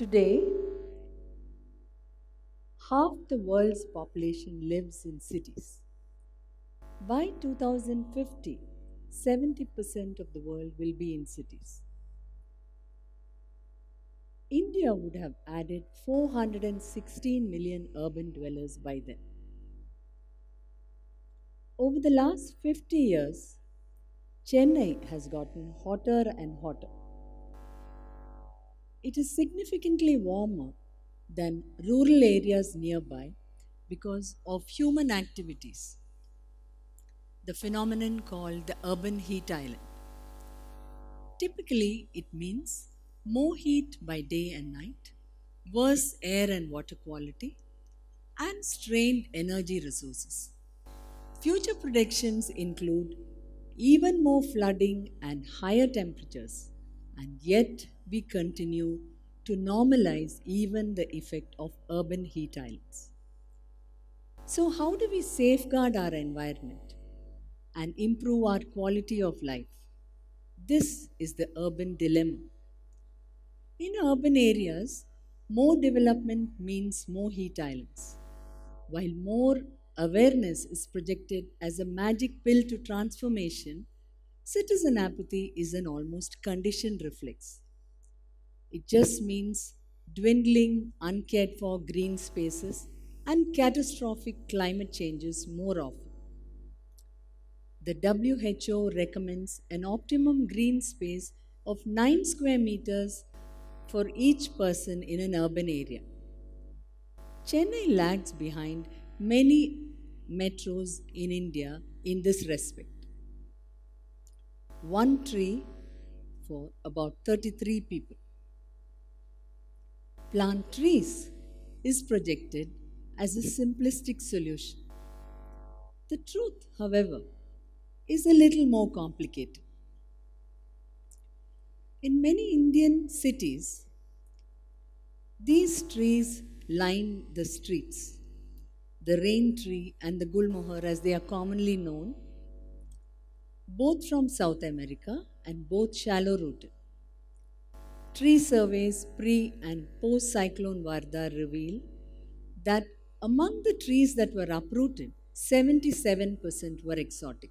Today, half the world's population lives in cities. By 2050, 70% of the world will be in cities. India would have added 416 million urban dwellers by then. Over the last 50 years, Chennai has gotten hotter and hotter. It is significantly warmer than rural areas nearby because of human activities, the phenomenon called the urban heat island. Typically, it means more heat by day and night, worse air and water quality, and strained energy resources. Future predictions include even more flooding and higher temperatures, and yet we continue to normalize even the effect of urban heat islands. So how do we safeguard our environment and improve our quality of life? This is the urban dilemma. In urban areas, more development means more heat islands, while more awareness is projected as a magic pill to transformation. Citizen apathy is an almost conditioned reflex. It just means dwindling, uncared for green spaces and catastrophic climate changes more often. The WHO recommends an optimum green space of 9 square meters for each person in an urban area. Chennai lags behind many metros in India in this respect. One tree for about 33 people. Plant trees is projected as a simplistic solution. The truth, however, is a little more complicated. In many Indian cities, these trees line the streets. The rain tree and the gulmohar, as they are commonly known, both from South America and both shallow-rooted. Tree surveys pre- and post-cyclone Varda reveal that among the trees that were uprooted, 77% were exotic.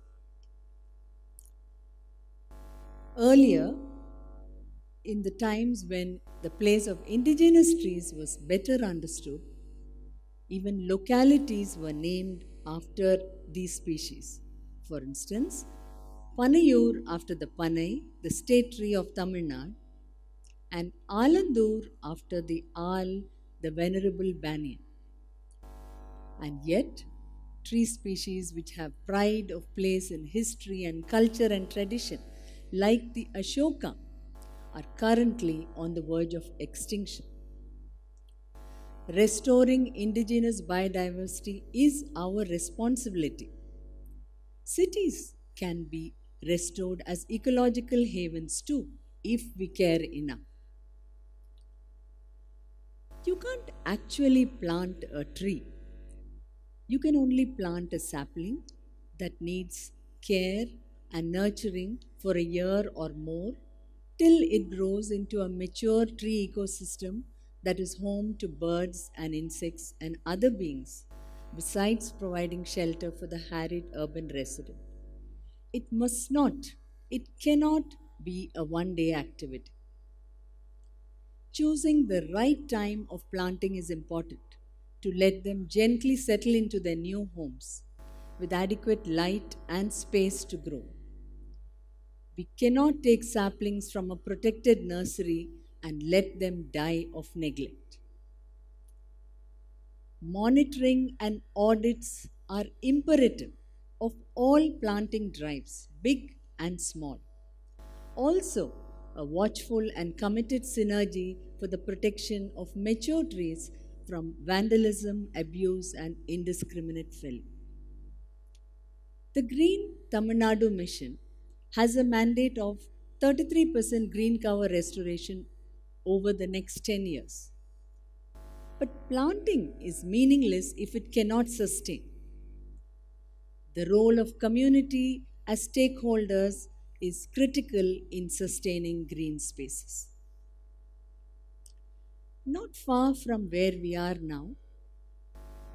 Earlier, in the times when the place of indigenous trees was better understood, even localities were named after these species. For instance, Panayur after the Panay, the state tree of Tamil Nadu, and Alandur after the Al, the venerable banyan. And yet, tree species which have pride of place in history and culture and tradition, like the Ashoka, are currently on the verge of extinction. Restoring indigenous biodiversity is our responsibility. Cities can be restored as ecological havens too, if we care enough. You can't actually plant a tree. You can only plant a sapling that needs care and nurturing for a year or more till it grows into a mature tree ecosystem that is home to birds and insects and other beings, besides providing shelter for the harried urban resident. It must not, it cannot be a one-day activity. Choosing the right time of planting is important to let them gently settle into their new homes with adequate light and space to grow. We cannot take saplings from a protected nursery and let them die of neglect. Monitoring and audits are imperative of all planting drives, big and small. Also, a watchful and committed synergy for the protection of mature trees from vandalism, abuse, and indiscriminate felling. The Green Tamil Nadu Mission has a mandate of 33% green cover restoration over the next 10 years. But planting is meaningless if it cannot sustain. The role of community as stakeholders is critical in sustaining green spaces. not far from where we are now,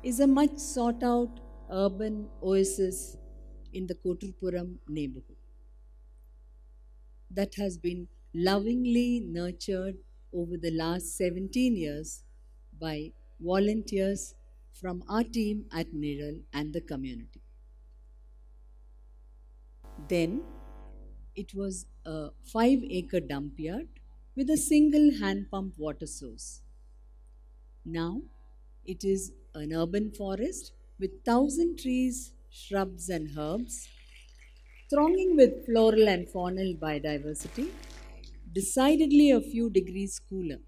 is a much sought-out urban oasis in the Kotturpuram neighborhood that has been lovingly nurtured over the last 17 years by volunteers from our team at Nizhal and the community. Then it was a 5-acre dump yard with a single hand pump water source. Now it is an urban forest with 1,000 trees, shrubs and herbs, thronging with floral and faunal biodiversity, decidedly a few degrees cooler.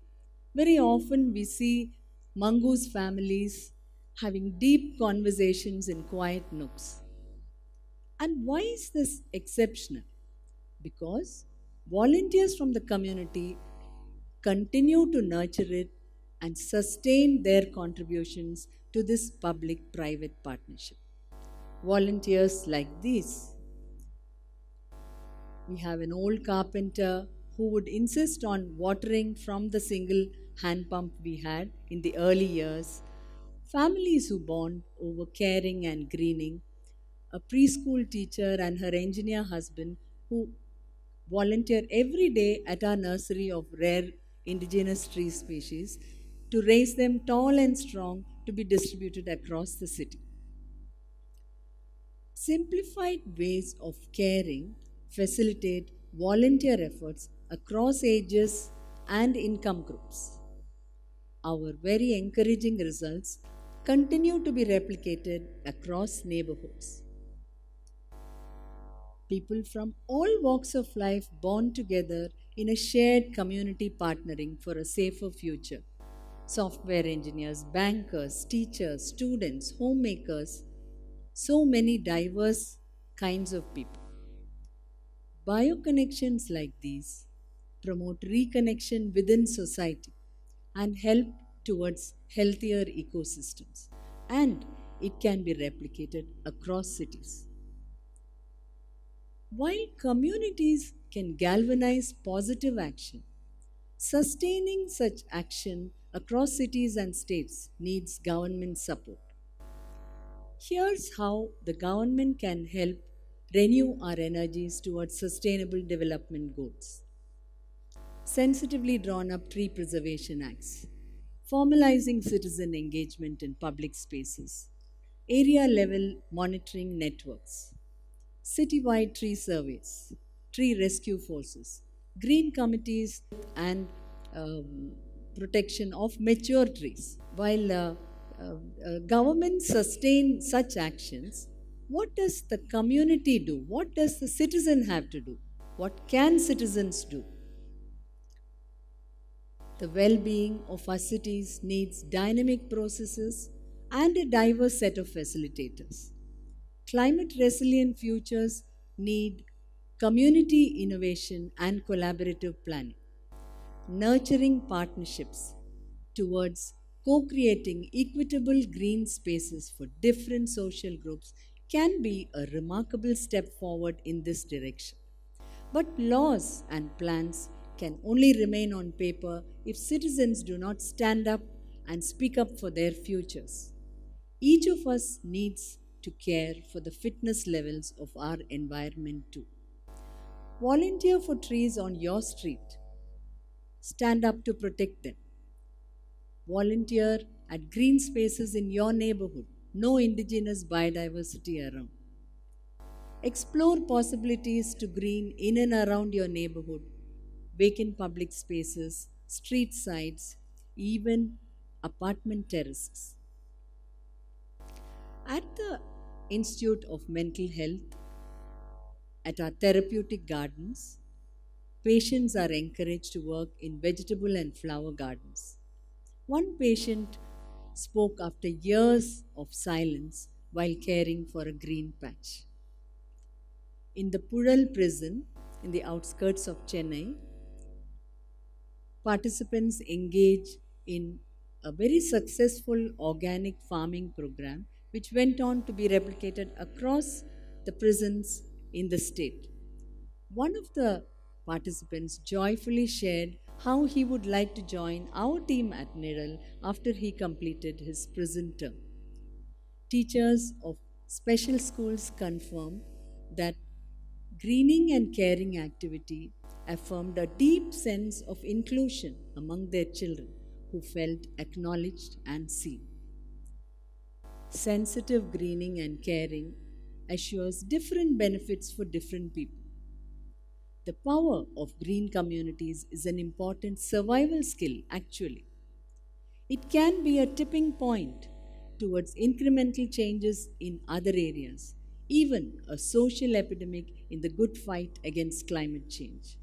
Very often we see mongoose families having deep conversations in quiet nooks. And why is this exceptional? Because volunteers from the community continue to nurture it and sustain their contributions to this public-private partnership. Volunteers like these. We have an old carpenter who would insist on watering from the single hand pump we had in the early years, families who bond over caring and greening, a preschool teacher and her engineer husband who volunteer every day at our nursery of rare indigenous tree species to raise them tall and strong to be distributed across the city. Simplified ways of caring facilitate volunteer efforts across ages and income groups. Our very encouraging results continue to be replicated across neighborhoods. People from all walks of life bond together in a shared community partnering for a safer future. Software engineers, bankers, teachers, students, homemakers, so many diverse kinds of people. Bio-connections like these promote reconnection within society and help towards healthier ecosystems, and it can be replicated across cities. While communities can galvanize positive action, sustaining such action across cities and states needs government support. Here's how the government can help renew our energies towards sustainable development goals. Sensitively drawn up tree preservation acts, formalizing citizen engagement in public spaces, area-level monitoring networks, city-wide tree surveys, tree rescue forces, green committees and protection of mature trees. While governments sustain such actions, what does the community do? What does the citizen have to do? What can citizens do? The well-being of our cities needs dynamic processes and a diverse set of facilitators. Climate-resilient futures need community innovation and collaborative planning. Nurturing partnerships towards co-creating equitable green spaces for different social groups can be a remarkable step forward in this direction. But laws and plans can only remain on paper if citizens do not stand up and speak up for their futures. Each of us needs to care for the fitness levels of our environment too. Volunteer for trees on your street. Stand up to protect them. Volunteer at green spaces in your neighborhood. No indigenous biodiversity around. Explore possibilities to green in and around your neighborhood. Vacant public spaces, street sides, even apartment terraces. At the Institute of Mental Health, at our therapeutic gardens, patients are encouraged to work in vegetable and flower gardens. One patient spoke after years of silence while caring for a green patch. In the Pural prison, in the outskirts of Chennai, participants engage in a very successful organic farming program which went on to be replicated across the prisons in the state. One of the participants joyfully shared how he would like to join our team at Nizhal after he completed his prison term. Teachers of special schools confirm that greening and caring activity affirmed a deep sense of inclusion among their children, who felt acknowledged and seen. Sensitive greening and caring assures different benefits for different people. The power of green communities is an important survival skill, actually. It can be a tipping point towards incremental changes in other areas, even a social epidemic in the good fight against climate change.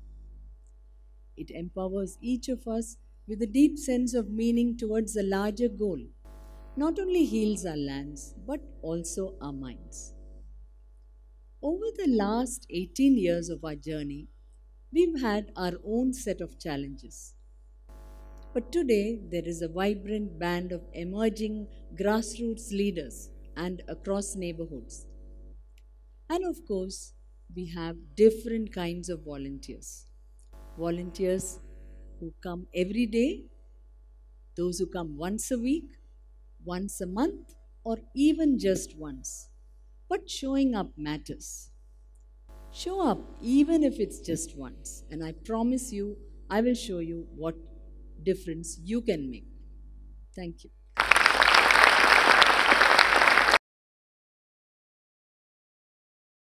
It empowers each of us with a deep sense of meaning towards a larger goal. Not only heals our lands, but also our minds. Over the last 18 years of our journey, we've had our own set of challenges. But today, there is a vibrant band of emerging grassroots leaders and across neighborhoods. And of course, we have different kinds of volunteers. Volunteers who come every day, those who come once a week, once a month, or even just once. But showing up matters. Show up even if it's just once, and I promise you, I will show you what difference you can make. Thank you.